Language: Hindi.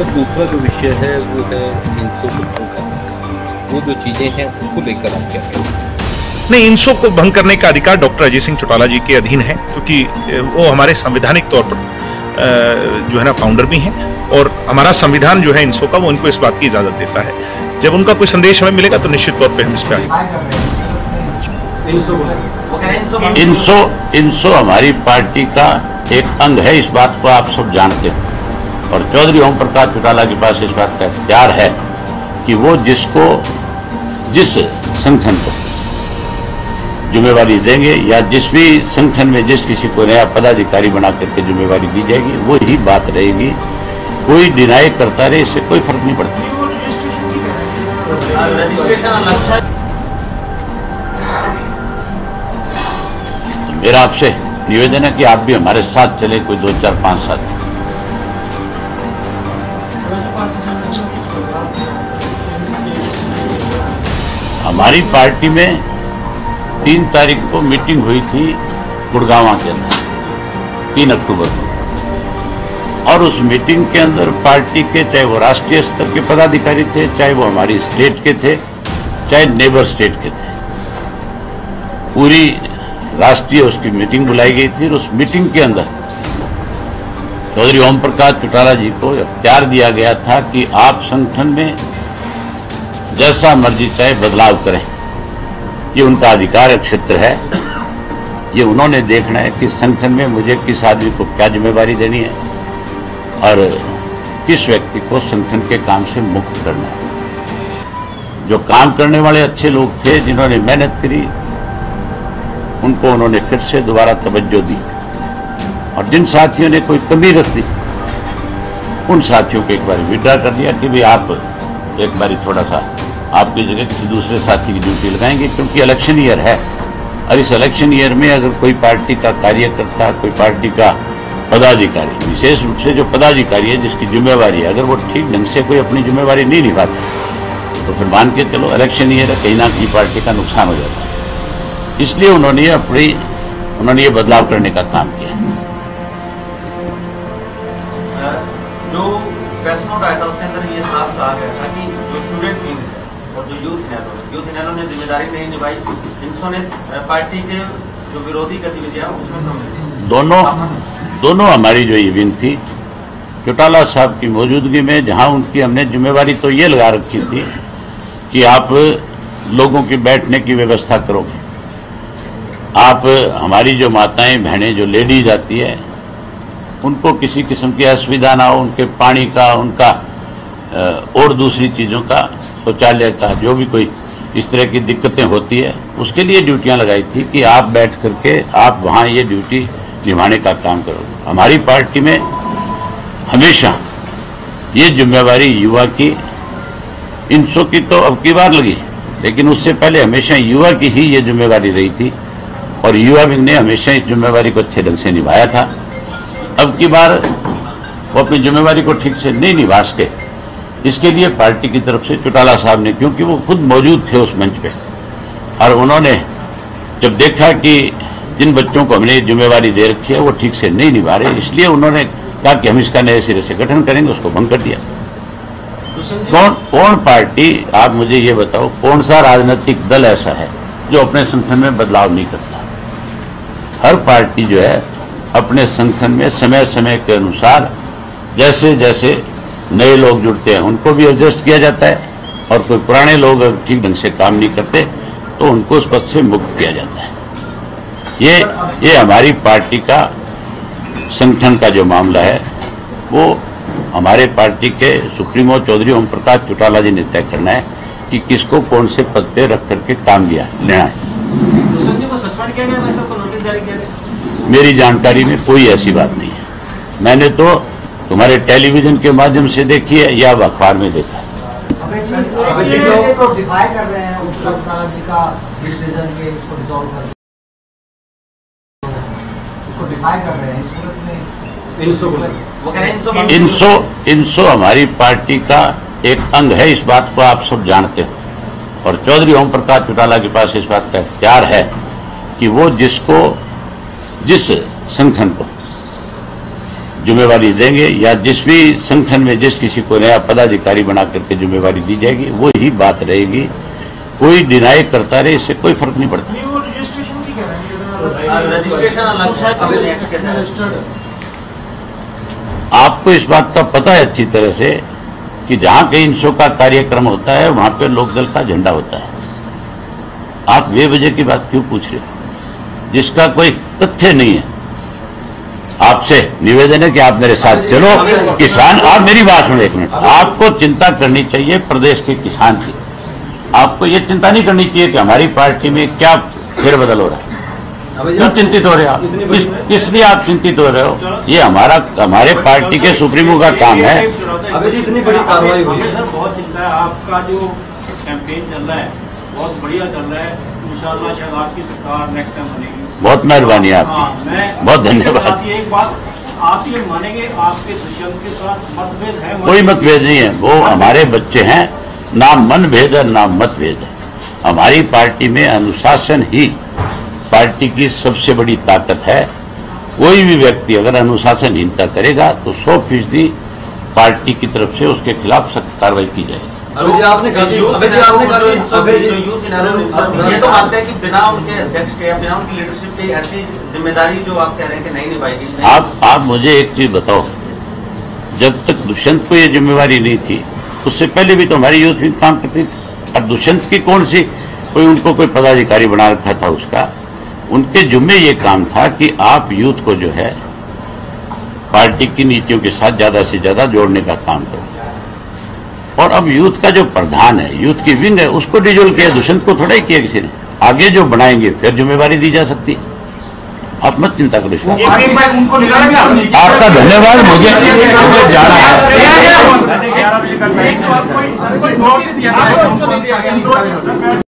और दूसरा जो विषय है वो है इंसो को भंग करने का, वो जो चीज़ें हैं उसको लेकर आप क्या कहेंगे? नहीं, इंसो को भंग करने का अधिकार डॉक्टर अजय सिंह चौटाला जी के अधीन है, क्योंकि वो हमारे संवैधानिक तौर पर जो है ना फाउंडर भी हैं, और हमारा संविधान जो है इंसो का वो उनको इस बात की इजाज़त देता है। जब उनका कोई संदेश हमें मिलेगा तो निश्चित तौर पे हम इस पर आएंगे। इंसो हमारी पार्टी का एक अंग है, इस बात को आप सब जानते हैं, और चौधरी ओम प्रकाश चौटाला के पास इस बात का इख्तियार है कि वो जिसको जिस संगठन को जिम्मेवारी देंगे या जिस भी संगठन में जिस किसी को नया पदाधिकारी बना करके जिम्मेवारी दी जाएगी वो ही बात रहेगी। कोई डिनाई करता रहे इससे कोई फर्क नहीं पड़ता। मेरा आपसे निवेदन है कि आप भी हमारे साथ चले, कोई 2-4-5 साल। हमारी पार्टी में 3 तारीख को मीटिंग हुई थी गुड़गांव के अंदर 3 अक्टूबर को, और उस मीटिंग के अंदर पार्टी के चाहे वो राष्ट्रीय स्तर के पदाधिकारी थे, चाहे वो हमारी स्टेट के थे, चाहे नेबर स्टेट के थे, पूरी राष्ट्रीय उसकी मीटिंग बुलाई गई थी। और उस मीटिंग के अंदर चौधरी ओम प्रकाश चौटाला जी को इख्तियार दिया गया था कि आप संगठन में जैसा मर्जी चाहे बदलाव करें, ये उनका अधिकार क्षेत्र है। ये उन्होंने देखना है कि संगठन में मुझे किस आदमी को क्या जिम्मेदारी देनी है और किस व्यक्ति को संगठन के काम से मुक्त करना है। जो काम करने वाले अच्छे लोग थे, जिन्होंने मेहनत करी, उनको उन्होंने फिर से दोबारा तवज्जो दी, और जिन साथियों ने कोई कमी रख दी उन साथियों को एक बार विड्रा कर दिया कि भाई आप एक बार थोड़ा सा आपकी जगह किसी दूसरे साथी की ड्यूटी लगाएंगे, क्योंकि इलेक्शन ईयर है। और इस इलेक्शन ईयर में अगर कोई पार्टी का कार्यकर्ता, कोई पार्टी का पदाधिकारी, विशेष रूप से जो पदाधिकारी है जिसकी जिम्मेवारी है, अगर वो ठीक ढंग से कोई अपनी जिम्मेवारी नहीं निभाता तो फिर मान के चलो इलेक्शन ईयर है, कहीं ना कहीं पार्टी का नुकसान हो जाता है। इसलिए उन्होंने ये बदलाव करने का काम किया। जो फैसला आया था उसके अंदर ये साफ कहा गया था कि जो स्टूडेंट और जो यूथ इनेलो ने जिम्मेदारी नहीं निभाई, इंसो ने पार्टी के जो विरोधी गतिविधियां उसमें शामिल थी। दोनों हमारी जो इवेंट थी चौटाला साहब की मौजूदगी में, जहां उनकी हमने जिम्मेवारी तो ये लगा रखी थी कि आप लोगों की बैठने की व्यवस्था करोगे, आप हमारी जो माताएं बहनें जो लेडीज आती है उनको किसी किस्म की असुविधा ना हो, उनके पानी का, उनका और दूसरी चीज़ों का, शौचालय का, जो भी कोई इस तरह की दिक्कतें होती है उसके लिए ड्यूटियां लगाई थी कि आप बैठ करके आप वहाँ ये ड्यूटी निभाने का काम करोगे। हमारी पार्टी में हमेशा ये जिम्मेवारी युवा की, इंसो की तो अब की बार लगी, लेकिन उससे पहले हमेशा युवा की ही ये जिम्मेवारी रही थी, और युवा विंग ने हमेशा इस जिम्मेवारी को अच्छे ढंग से निभाया था। अब की बार वो अपनी जिम्मेवारी को ठीक से नहीं निभा सके, इसके लिए पार्टी की तरफ से चौटाला साहब ने, क्योंकि वो खुद मौजूद थे उस मंच पे, और उन्होंने जब देखा कि जिन बच्चों को हमने जिम्मेवारी दे रखी है वो ठीक से नहीं निभा रहे, इसलिए उन्होंने कहा कि हम इसका नए सिरे से गठन करेंगे, उसको भंग कर दिया। कौन पार्टी, आप मुझे ये बताओ, कौन सा राजनीतिक दल ऐसा है जो अपने संगठन में बदलाव नहीं करता? हर पार्टी जो है अपने संगठन में समय समय के अनुसार जैसे जैसे नए लोग जुड़ते हैं उनको भी एडजस्ट किया जाता है, और कोई पुराने लोग अगर ठीक ढंग से काम नहीं करते तो उनको उस पद से मुक्त किया जाता है। ये हमारी पार्टी का संगठन का जो मामला है वो हमारे पार्टी के सुप्रीमो चौधरी ओम प्रकाश चौटाला जी ने तय करना है कि किसको कौन से पद पे रख करके काम लेना है। मेरी जानकारी में कोई ऐसी बात नहीं है, मैंने तो तुम्हारे टेलीविजन के माध्यम से देखी है या अखबार में देखा है। इंसो हमारी पार्टी का एक अंग है, इस बात को आप सब जानते हो, और चौधरी ओम प्रकाश चौटाला के पास इस बात का इख्तियार है कि वो जिस संगठन को जिम्मेवारी देंगे या जिस भी संगठन में जिस किसी को नया पदाधिकारी बना करके जिम्मेवारी दी जाएगी वो ही बात रहेगी। कोई डिनाई करता रहे इससे कोई फर्क नहीं पड़ता। आपको इस बात का पता है अच्छी तरह से कि जहां कहीं इंसो का कार्यक्रम होता है वहां पे लोकदल का झंडा होता है। आप बेवजह की बात क्यों पूछ रहे हो जिसका कोई तथ्य नहीं है। आपसे निवेदन है कि आप मेरे साथ चलो। किसान, आप मेरी बात सुनो एक मिनट। आपको चिंता करनी चाहिए प्रदेश के किसान की। आपको ये चिंता नहीं करनी चाहिए कि हमारी पार्टी में क्या फेरबदल हो रहा है। क्यों चिंतित हो रहे हो आप? किस लिए आप चिंतित हो रहे हो? ये हमारे पार्टी के सुप्रीमो का काम है। इतनी बड़ी कार्रवाई हुई है सर, बहुत चिंता है। आपका जो कैंपेन चल रहा है बहुत बढ़िया चल रहा है। इंशाल्लाह शायद आपकी सरकार नेक्स्ट टाइम बनेगी। बहुत मेहरबानी है आपकी, बहुत धन्यवाद। एक बात आप ये मानेंगे, आपके दुश्मन के साथ मतभेद है? कोई मतभेद नहीं है, वो हमारे बच्चे हैं। ना मन भेद है ना मतभेद है। हमारी पार्टी में अनुशासन ही पार्टी की सबसे बड़ी ताकत है। कोई भी व्यक्ति अगर अनुशासनहीनता करेगा तो 100% पार्टी की तरफ से उसके खिलाफ सख्त कार्रवाई की जाएगी। ये तो मानते हैं कि बिना उनके अध्यक्ष के या बिना उनकी लीडरशिप के ऐसी जिम्मेदारी जो आप कह रहे हैं कि नहीं निभाएगी। आप मुझे एक चीज बताओ, जब तक दुष्यंत को ये जिम्मेवारी नहीं थी उससे पहले भी तो हमारी यूथ विंग काम करती थी। अब दुष्यंत की कौन सी कोई उनको कोई पदाधिकारी बना रखा था? उसका उनके जुम्मे ये काम था कि आप यूथ को जो है पार्टी की नीतियों के साथ ज्यादा से ज्यादा जोड़ने का काम करो। और अब यूथ का जो प्रधान है, यूथ की विंग है, उसको डिजोल्व किया, दुष्यंत को थोड़ा ही किया किसी ने। आगे जो बनाएंगे फिर जिम्मेवारी दी जा सकती है। आप मत चिंता करो। आपका धन्यवाद। मुझे जाना है।